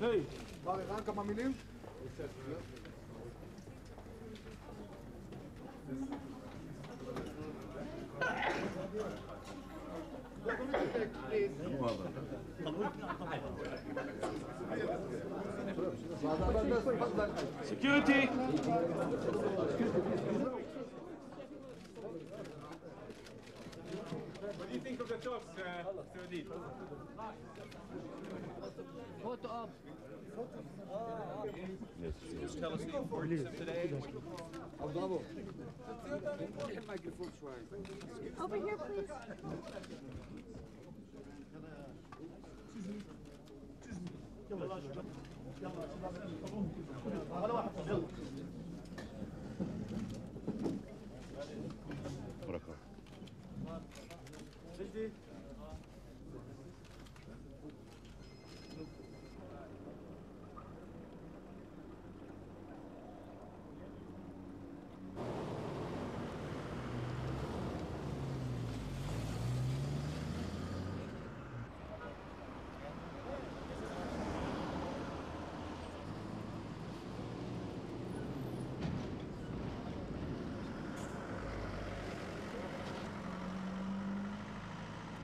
היי, ברי, רן כמה מילים? Security! What do you think of the talks, Saudi? Photo up. Yes. Can you tell us the importance of today? Over here, please. Thank you.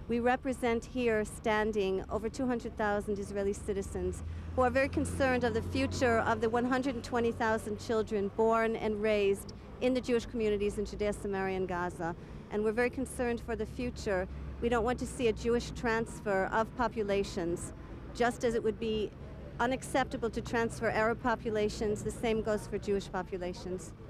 We represent here, standing, over 200,000 Israeli citizens who are very concerned of the future of the 120,000 children born and raised in the Jewish communities in Judea, Samaria, and Gaza. And we're very concerned for the future. We don't want to see a Jewish transfer of populations, just as it would be unacceptable to transfer Arab populations. The same goes for Jewish populations.